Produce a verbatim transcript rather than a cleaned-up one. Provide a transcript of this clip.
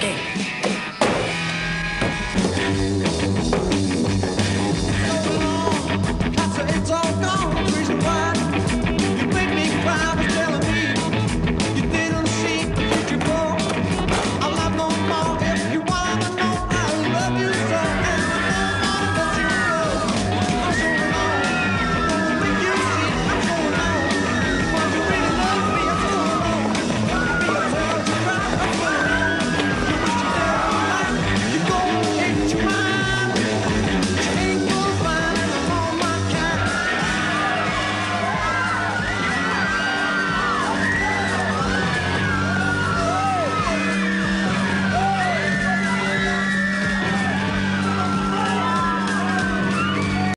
day.